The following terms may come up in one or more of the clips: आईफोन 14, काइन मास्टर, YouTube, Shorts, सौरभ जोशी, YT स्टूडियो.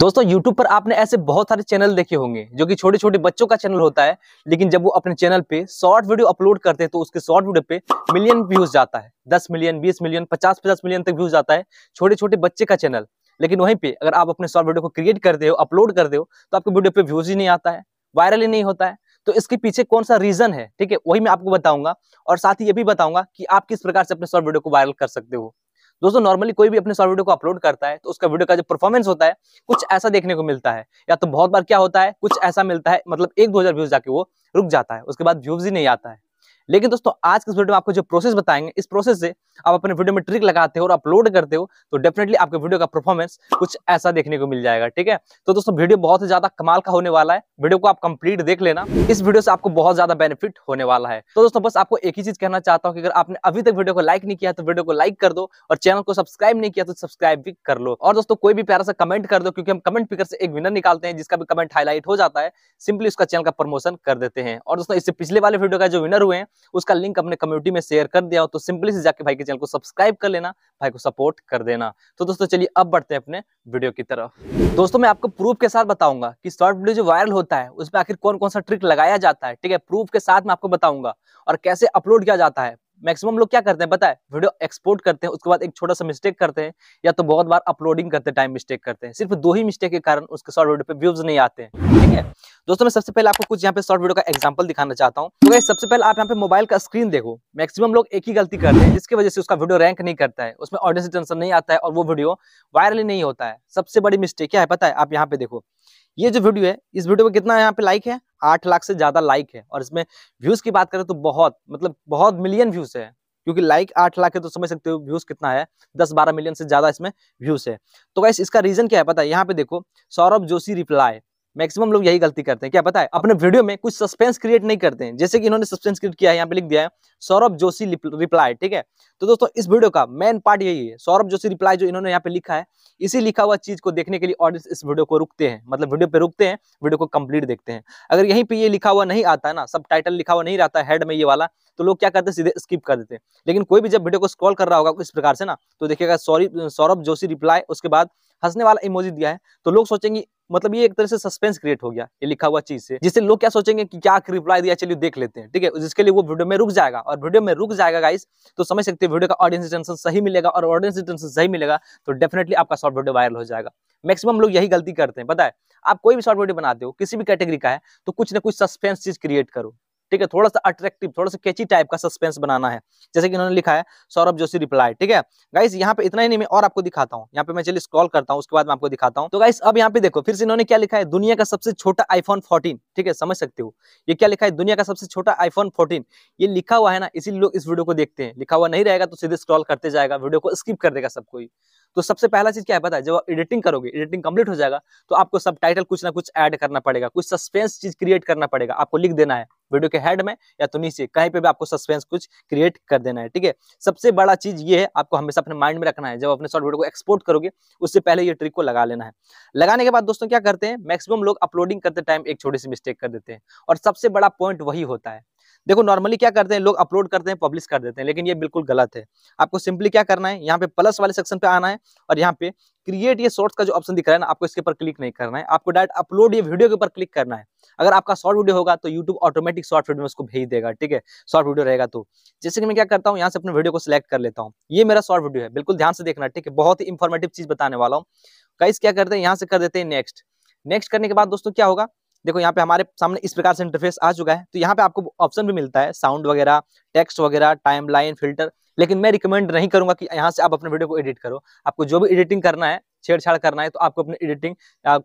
दोस्तों YouTube पर आपने ऐसे बहुत सारे चैनल देखे होंगे जो कि छोटे छोटे बच्चों का चैनल होता है, लेकिन जब वो अपने चैनल पे शॉर्ट वीडियो अपलोड करते हैं तो उसके शॉर्ट वीडियो पे मिलियन व्यूज जाता है, 10 मिलियन, 20 मिलियन, 50-50 मिलियन तक व्यूज जाता है छोटे छोटे बच्चे का चैनल। लेकिन वहीं पे अगर आप अपने शॉर्ट वीडियो को क्रिएट करते हो, अपलोड करते हो, तो आपके वीडियो पे व्यूज ही नहीं आता है, वायरल ही नहीं होता है। तो इसके पीछे कौन सा रीजन है, ठीक है, वही मैं आपको बताऊंगा। और साथ ही ये भी बताऊंगा कि आप किस प्रकार से अपने शॉर्ट वीडियो को वायरल कर सकते हो। दोस्तों नॉर्मली कोई भी अपने शॉर्ट वीडियो को अपलोड करता है तो उसका वीडियो का जो परफॉर्मेंस होता है कुछ ऐसा देखने को मिलता है, या तो बहुत बार क्या होता है कुछ ऐसा मिलता है, मतलब 1-2 हजार व्यूज जाके वो रुक जाता है, उसके बाद व्यूज ही नहीं आता है। लेकिन दोस्तों आज के इस वीडियो में आपको जो प्रोसेस बताएंगे, इस प्रोसेस से आप अपने वीडियो में ट्रिक लगाते हो और अपलोड करते हो तो डेफिनेटली आपके वीडियो का परफॉर्मेंस कुछ ऐसा देखने को मिल जाएगा, ठीक है। तो दोस्तों वीडियो बहुत ही ज्यादा कमाल का होने वाला है, वीडियो को आप कंप्लीट देख लेना, इस वीडियो से आपको बहुत ज्यादा बेनिफिट होने वाला है। तो दोस्तों बस आपको एक ही चीज कहना चाहता हूँ कि अगर आपने अभी तक वीडियो को लाइक नहीं किया तो वीडियो को लाइक कर दो, और चैनल को सब्सक्राइब नहीं किया तो सब्सक्राइब भी कर लो। और दोस्तों कोई भी प्यारा सा कमेंट कर दो, क्योंकि हम कमेंट पिकर से एक विनर निकालते हैं जिसका भी कमेंट हाईलाइट हो जाता है, सिंपली उसका चैनल का प्रमोशन कर देते हैं। और दोस्तों इससे पिछले वाले वीडियो का जो विनर हुए उसका लिंक अपने कम्युनिटी में शेयर कर दिया हो, तो सिंपली से जाके भाई के चैनल को सब्सक्राइब कर लेना, भाई को सपोर्ट कर देना। तो दोस्तों चलिए अब बढ़ते हैं अपने वीडियो की तरफ। दोस्तों मैं आपको प्रूफ के साथ बताऊंगा कि शॉर्ट वीडियो जो वायरल होता है उसमें आखिर कौन कौन सा ट्रिक लगाया जाता है, ठीक है, प्रूफ के साथ मैं आपको बताऊंगा, और कैसे अपलोड किया जाता है। मैक्सिमम लोग क्या करते हैं पता है, वीडियो एक्सपोर्ट करते हैं, उसके बाद एक छोटा सा मिस्टेक करते हैं, या तो बहुत बार अपलोडिंग करते टाइम मिस्टेक करते हैं। सिर्फ 2 ही मिस्टेक के कारण उसके शॉर्ट वीडियो पे व्यूज नहीं आते हैं, ठीक है। दोस्तों मैं सबसे पहले आपको कुछ यहाँ पे शॉर्ट वीडियो का एग्जांपल दिखाना चाहता हूँ। तो सबसे पहले आप यहाँ पे मोबाइल का स्क्रीन देखो, मैक्सिमम लोग एक ही गलती करते हैं जिसकी वजह से उसका वीडियो रैंक नहीं करता है, उसमें ऑडियंस अटेंशन नहीं आता है और वो वीडियो वायरल नहीं होता है। सबसे बड़ी मिस्टेक क्या है पता है, आप यहाँ पे देखो, ये जो वीडियो है इस वीडियो में कितना यहाँ पे लाइक है, 8 लाख से ज्यादा लाइक है, और इसमें व्यूज की बात करें तो बहुत मिलियन व्यूज है, क्योंकि लाइक 8 लाख है तो समझ सकते हो व्यूज कितना है, 10-12 मिलियन से ज्यादा इसमें व्यूज है। तो गाइस इसका रीजन क्या है पता है, यहाँ पे देखो, सौरभ जोशी रिप्लाई, मैक्सिमम लोग यही गलती करते हैं क्या पता है, अपने वीडियो में कुछ सस्पेंस क्रिएट नहीं करते हैं, जैसे कि इन्होंने सस्पेंस क्रिएट किया है, यहाँ पे लिख दिया है सौरभ जोशी रिप्लाई, ठीक है। तो दोस्तों इस वीडियो का मेन पार्ट यही है, सौरभ जोशी रिप्लाई जो इन्होंने यहाँ पे लिखा है, इसी लिखा हुआ चीज को देखने के लिए ऑडियंस इस वीडियो को रुकते हैं, मतलब वीडियो पे रुकते हैं, वीडियो को कंप्लीट देखते हैं। अगर यहीं पे ये लिखा हुआ नहीं आता है ना, सब टाइटल लिखा हुआ नहीं रहता है हेड में ये वाला, तो लोग क्या करते हैं सीधे स्किप कर देते हैं। लेकिन कोई भी जब वीडियो को स्क्रॉल कर रहा होगा इस प्रकार से ना, तो देखिएगा सौरभ जोशी रिप्लाई, उसके बाद हंसने वाला इमोजी दिया है, तो लोग सोचेंगे मतलब ये एक तरह से सस्पेंस क्रिएट हो गया ये लिखा हुआ चीज से, जिससे लोग क्या सोचेंगे कि क्या रिप्लाई दिया, चलिए देख लेते हैं, ठीक है, जिसके लिए वो वीडियो में रुक जाएगा। और वीडियो में रुक जाएगा गाइस तो समझ सकते हैं वीडियो का ऑडियंस अटेंशन सही मिलेगा, और ऑडियंस अटेंशन सही मिलेगा तो डेफिनेटली आपका शॉर्ट वीडियो वायरल हो जाएगा। मैक्सिमम लोग यही गलती करते हैं पता है, आप कोई भी शॉर्ट वीडियो बनाते हो किसी भी कैटेगरी का है तो कुछ ना कुछ सस्पेंस चीज क्रिएट करो, ठीक है, थोड़ा सा अट्रैक्टिव, थोड़ा सा कैची टाइप का सस्पेंस बनाना है, जैसे कि इन्होंने लिखा है सौरभ जोशी रिप्लाई, ठीक है। गाइस यहाँ पे इतना ही नहीं, मैं और आपको दिखाता हूँ, यहाँ पे मैं चलिए स्क्रॉल करता हूँ, उसके बाद मैं आपको दिखाता हूँ। तो गाइस अब यहाँ पे देखो फिर से इन्होंने क्या लिखा है, दुनिया का सबसे छोटा आईफोन 14, ठीक है, समझ सकते हो ये क्या लिखा है, दुनिया का सबसे छोटा आईफोन 14, ये लिखा हुआ है ना, इसीलिए लोग इस वीडियो को देखते हैं। लिखा हुआ नहीं रहेगा तो सीधे स्क्रॉल करते जाएगा, वीडियो को स्किप कर देगा सब कोई। तो सबसे पहला चीज क्या है पता है, जब आप एडिटिंग करोगे, एडिटिंग कंप्लीट हो जाएगा तो आपको सब टाइटल कुछ ना कुछ ऐड करना पड़ेगा, कुछ सस्पेंस चीज क्रिएट करना पड़ेगा, आपको लिख देना है वीडियो के हेड में या तो नीचे कहीं पे भी आपको सस्पेंस कुछ क्रिएट कर देना है, ठीक है। सबसे बड़ा चीज ये है, आपको हमेशा अपने माइंड में रखना है, जब अपने शॉर्ट वीडियो को एक्सपोर्ट करोगे उससे पहले ये ट्रिक को लगा लेना है। लगाने के बाद दोस्तों क्या करते हैं, मैक्सिमम लोग अपलोडिंग करते टाइम एक छोटी सी मिस्टेक कर देते हैं, और सबसे बड़ा पॉइंट वही होता है। देखो नॉर्मली क्या करते हैं लोग, अपलोड करते हैं, पब्लिश कर देते हैं, लेकिन ये बिल्कुल गलत है। आपको सिंपली क्या करना है, यहाँ पे प्लस वाले सेक्शन पे आना है और यहाँ पे क्रिएट ये शॉर्ट्स का जो ऑप्शन दिख रहा है ना, आपको इसके ऊपर क्लिक नहीं करना है, आपको डायरेक्ट अपलोड ये वीडियो के ऊपर क्लिक करना है। अगर आपका शॉर्ट वीडियो होगा तो यूट्यूब ऑटोमेटिक शॉर्ट वीडियो में उसको भेज देगा, ठीक है, शॉर्ट वीडियो रहेगा। तो जैसे कि मैं क्या करता हूँ, यहाँ से अपने वीडियो को सिलेक्ट कर लेता हूँ, ये मेरा शॉर्ट वीडियो है, बिल्कुल ध्यान से देखना, ठीक है, बहुत ही इंफॉर्मेटिव चीज बताने वाला हूँ। गाइस क्या करते हैं, यहाँ से कर देते हैं नेक्स्ट। नेक्स्ट करने के बाद दोस्तों क्या होगा, देखो यहाँ पे हमारे सामने इस प्रकार से इंटरफेस आ चुका है। तो यहाँ पे आपको ऑप्शन भी मिलता है साउंड वगैरह, टेक्स्ट वगैरह, टाइमलाइन, फिल्टर, लेकिन मैं रिकमेंड नहीं करूंगा कि यहाँ से आप अपने वीडियो को एडिट करो। आपको जो भी एडिटिंग करना है, छेड़छाड़ करना है, तो आपको अपने एडिटिंग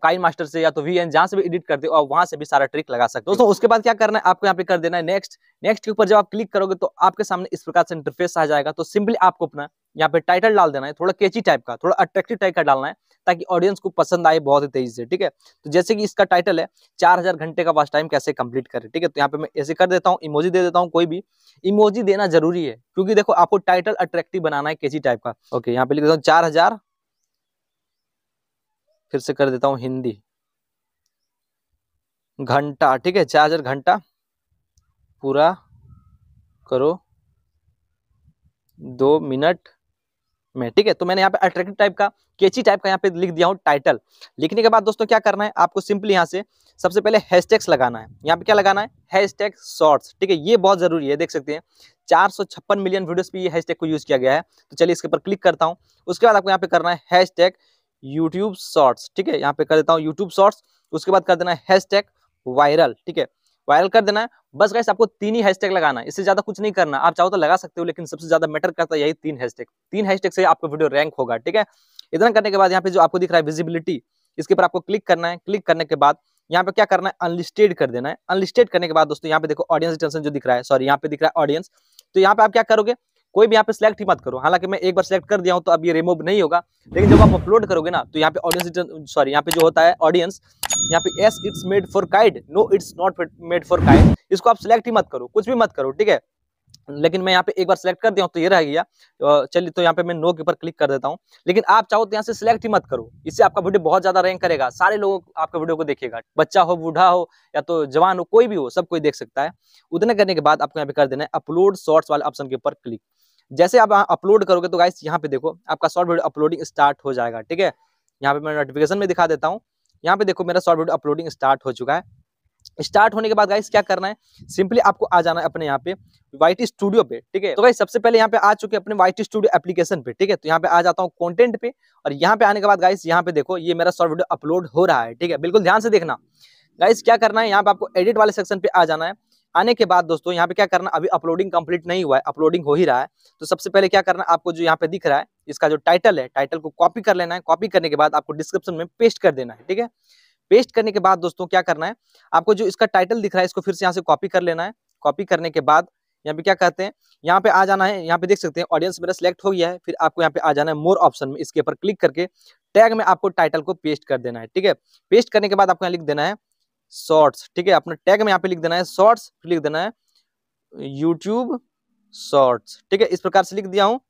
काइन मास्टर से या तो वीएन जहाँ से भी एडिट करते हो आप वहाँ से भी सारा ट्रिक लगा सकते हो। दोस्तों उसके बाद क्या करना है, आपको यहाँ पे कर देना है नेक्स्ट। नेक्स्ट के ऊपर जब आप क्लिक करोगे तो आपके सामने इस प्रकार से इंटरफेस आ जाएगा। तो सिंपली आपको अपना यहाँ पे टाइटल डाल देना है, थोड़ा कैची टाइप का, थोड़ा अट्रैक्टिव टाइप का डालना है ताकि ऑडियंस को पसंद आए बहुत ही तेजी से, ठीक है। तो जैसे कि इसका टाइटल है 4000 घंटे का वॉच टाइम कैसे कंप्लीट करें, ठीक है। तो यहाँ पे मैं ऐसे कर देता हूँ, इमोजी दे देता हूँ, कोई भी इमोजी देना जरूरी है क्योंकि देखो आपको टाइटल अट्रैक्टिव बनाना है कैची टाइप का। ओके यहाँ पे लिख देता हूँ 4000, फिर से कर देता हूँ हिंदी घंटा, ठीक है, 4000 घंटा पूरा करो 2 मिनट में, ठीक है। तो मैंने यहाँ पे अट्रैक्टिव टाइप का, कैची टाइप का यहाँ पे लिख दिया हूँ टाइटल। लिखने के बाद दोस्तों क्या करना है, आपको सिंपली यहाँ से सबसे पहले हैशटैग्स लगाना है। यहाँ पे क्या लगाना है, हैशटैग शॉर्ट्स, ठीक है। ये बहुत जरूरी है, देख सकते हैं 456 मिलियन वीडियोस पे ये हैशटैग को यूज किया गया है। तो चलिए इसके ऊपर क्लिक करता हूँ। उसके बाद आपको यहाँ पे करना है हैशटैग यूट्यूब शॉर्ट्स, ठीक है। यहाँ पे कर देता हूँ यूट्यूब शॉर्ट्स। उसके बाद कर देना है हैशटैग वायरल, ठीक है, वायरल कर देना है। बस गाइस आपको 3 ही हैशटैग लगाना है, इससे ज्यादा कुछ नहीं करना। आप चाहो तो लगा सकते हो, लेकिन सबसे ज्यादा मैटर करता है यही 3 हैशटैग। 3 हैशटैग से आपका वीडियो रैंक होगा, ठीक है। इतना करने के बाद यहाँ पे जो आपको दिख रहा है विजिबिलिटी, इसके ऊपर आपको क्लिक करना है। क्लिक करने के बाद यहाँ पे क्या करना है, अनलिस्टेड कर देना है। अनलिस्टेड करने के बाद दोस्तों यहाँ पे देखो ऑडियंस रिटेंशन जो दिख रहा है, सॉरी यहाँ पे दिख रहा है ऑडियंस। तो यहाँ पे आप क्या करोगे, कोई भी यहाँ पे सिलेक्ट ही मत करो। हालांकि मैं एक बार सिलेक्ट कर दिया हूँ तो अब ये रिमूव नहीं होगा, लेकिन जब आप अपलोड करोगे ना तो यहाँ पे ऑडियंस, सॉरी यहाँ पे जो होता है ऑडियंस, यहाँ पे yes it's made for kid, no it's not made for kid, इसको आप सिलेक्ट ही मत करो, कुछ भी मत करो, ठीक है। लेकिन मैं यहाँ पे एक बार सिलेक्ट कर दिया हूँ तो ये रह गया। चलिए तो यहाँ पे मैं नो के ऊपर क्लिक कर देता हूँ। लेकिन आप चाहो तो यहाँ से सिलेक्ट ही मत करो, इससे आपका वीडियो बहुत ज्यादा रैंक करेगा। सारे लोग आपका वीडियो को देखेगा, बच्चा हो, बूढ़ा हो, या तो जवान हो, कोई भी हो, सब कोई देख सकता है। उतने करने के बाद आपको यहाँ पे कर देना है अपलोड शॉर्ट्स वाले ऑप्शन के ऊपर क्लिक। जैसे आप अपलोड करोगे तो गाइस यहाँ पे देखो आपका शॉर्ट वीडियो अपलोडिंग स्टार्ट हो जाएगा, ठीक है। यहाँ पे मैं नोटिफिकेशन में दिखा देता हूँ। यहाँ पे देखो मेरा शॉर्ट वीडियो अपलोडिंग स्टार्ट हो चुका है। स्टार्ट होने के बाद गाइस क्या करना है, सिंपली आपको आ जाना है अपने यहाँ पे YT स्टूडियो पे, ठीक है। तो गाइस सबसे पहले यहाँ पे आ चुके हैं अपने YT स्टूडियो एप्लीकेशन पे, ठीक है। तो यहाँ पे आ जाता हूँ कंटेंट पे, और यहाँ पे आने के बाद गाइस यहाँ पे देखो ये मेरा शॉर्ट वीडियो अपलोड हो रहा है, ठीक है। बिल्कुल ध्यान से देखना गाइस, क्या करना है, यहाँ पे आपको एडिट वाले सेक्शन पे आ जाना है। आने के बाद दोस्तों यहाँ पे क्या करना, अभी अपलोडिंग कंप्लीट नहीं हुआ है, अपलोडिंग हो ही रहा है। तो सबसे पहले क्या करना, आपको जो यहाँ पे दिख रहा है इसका जो टाइटल है, टाइटल को कॉपी कर लेना है। कॉपी करने के बाद आपको डिस्क्रिप्शन में पेस्ट कर देना है, ठीक है। पेस्ट करने के बाद दोस्तों क्या करना है, आपको जो इसका टाइटल दिख रहा है इसको फिर से यहाँ से कॉपी कर लेना है। कॉपी करने के बाद यहाँ पे क्या करते हैं, यहाँ पे आ जाना है। यहाँ पे देख सकते हैं ऑडियंस मेरा सिलेक्ट हो गया है। फिर आपको यहाँ पे आ जाना है मोर ऑप्शन में, इसके ऊपर क्लिक करके टैग में आपको टाइटल को पेस्ट कर देना है, ठीक है। पेस्ट करने के बाद आपको यहाँ लिख देना है शॉर्ट्स, ठीक है। अपने टैग में यहाँ पे लिख देना है शॉर्ट्स, लिख देना है यूट्यूब शॉर्ट्स, ठीक है। इस प्रकार से लिख दिया हूँ।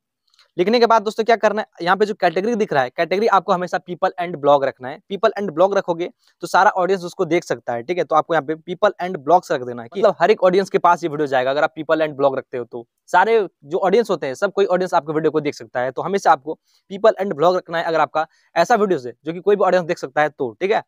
लिखने के बाद दोस्तों क्या करना है, यहाँ पे जो कैटेगरी दिख रहा है, कैटेगरी आपको हमेशा पीपल एंड ब्लॉग रखना है। पीपल एंड ब्लॉग रखोगे तो सारा ऑडियंस उसको देख सकता है, ठीक है। तो आपको यहाँ पे पीपल एंड ब्लॉग्स रख देना है, मतलब हर एक ऑडियंस के पास ये वीडियो जाएगा। अगर आप पीपल एंड ब्लॉग रखते हो तो सारे जो ऑडियंस होते हैं, सब कोई ऑडियंस आपके वीडियो को देख सकता है। तो हमेशा आपको पीपल एंड ब्लॉग रखना है, अगर आपका ऐसा वीडियो है जो कि कोई भी ऑडियंस देख सकता है तो, ठीक है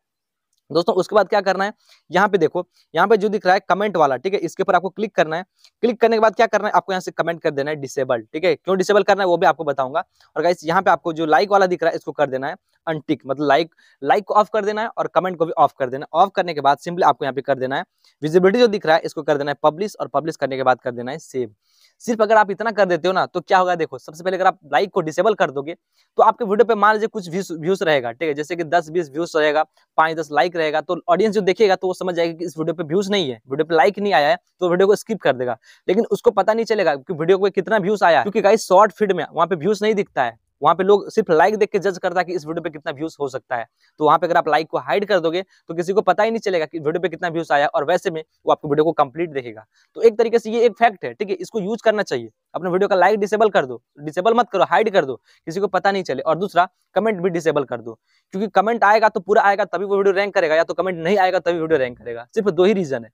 दोस्तों। उसके बाद क्या करना है, यहाँ पे देखो यहाँ पे जो दिख रहा है कमेंट वाला, ठीक है, इसके ऊपर आपको क्लिक करना है। क्लिक करने के बाद क्या करना है, आपको यहाँ से कमेंट कर देना है डिसेबल, ठीक है। क्यों डिसेबल करना है वो भी आपको बताऊंगा। और गाइस यहाँ पे आपको जो लाइक वाला दिख रहा है इसको कर देना है अनटिक, मतलब लाइक को ऑफ कर देना है और कमेंट को भी ऑफ कर देना है। ऑफ करने के बाद सिंपली आपको यहाँ पे कर देना है विजिबिलिटी जो दिख रहा है इसको कर देना है पब्लिश, और पब्लिश करने के बाद कर देना है सेव। सिर्फ अगर आप इतना कर देते हो ना तो क्या होगा, देखो सबसे पहले अगर आप लाइक को डिसेबल कर दोगे तो आपके वीडियो पे मान लीजिए कुछ व्यूज रहेगा, ठीक है, जैसे कि 10-20 व्यूज रहेगा, 5-10 लाइक रहेगा, तो ऑडियंस जो देखेगा तो वो समझ जाएगा कि इस वीडियो पे व्यूज नहीं है, वीडियो पे लाइक नहीं आया है, तो वीडियो को स्किप कर देगा। लेकिन उसको पता नहीं चलेगा कि वीडियो पे कितना व्यूज आया, क्योंकि गाइस शॉर्ट फीड में वहाँ पे व्यूज नहीं दिखता है। वहाँ पे लोग सिर्फ लाइक देख के जज करता है कि इस वीडियो पे कितना व्यूज हो सकता है। तो वहाँ पे अगर आप लाइक को हाइड कर दोगे तो किसी को पता ही नहीं चलेगा कि वीडियो पे कितना व्यूज आया, और वैसे में वो आपको वीडियो को कंप्लीट देखेगा। तो एक तरीके से ये एक फैक्ट है, ठीक है, इसको यूज करना चाहिए। अपने वीडियो का लाइक डिसेबल कर दो, डिसेबल मत करो, हाइड कर दो, किसी को पता नहीं चले। और दूसरा कमेंट भी डिसेबल कर दो, क्योंकि कमेंट आएगा तो पूरा आएगा तभी वो वीडियो रैंक करेगा, या तो कमेंट नहीं आएगा तभी वीडियो रैंक करेगा। सिर्फ 2 ही रीजन है,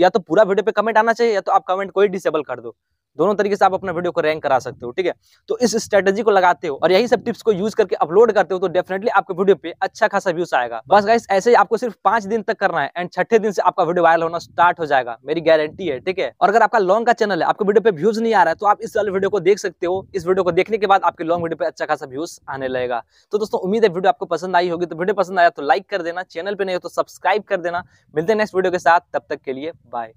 या तो पूरा वीडियो पे कमेंट आना चाहिए या तो आप कमेंट को ही डिसेबल कर दो। दोनों तरीके से आप अपना वीडियो को रैंक करा सकते हो, ठीक है। तो इस स्ट्रेटजी को लगाते हो और यही सब टिप्स को यूज करके अपलोड करते हो तो डेफिनेटली आपके वीडियो पे अच्छा खासा व्यूज आएगा। बस गाइस ऐसे ही आपको सिर्फ 5 दिन तक करना है, एंड 6ठे दिन से आपका वीडियो वायरल होना स्टार्ट हो जाएगा, मेरी गारंटी है, ठीक है। और अगर आपका लॉन्ग का चैनल है, आपके वीडियो पे व्यूज नहीं आ रहा है, तो आप इस वाले वीडियो को देख सकते हो। इस वीडियो को देखने के बाद आपके लॉन्ग वीडियो पे अच्छा खासा व्यूज आने लगेगा। तो दोस्तों उम्मीद है वीडियो आपको पसंद आई होगी। तो वीडियो पसंद आया तो लाइक कर देना, चैनल पे नहीं हो तो सब्सक्राइब कर देना। मिलते हैं नेक्स्ट वीडियो के साथ, तब तक के लिए बाय।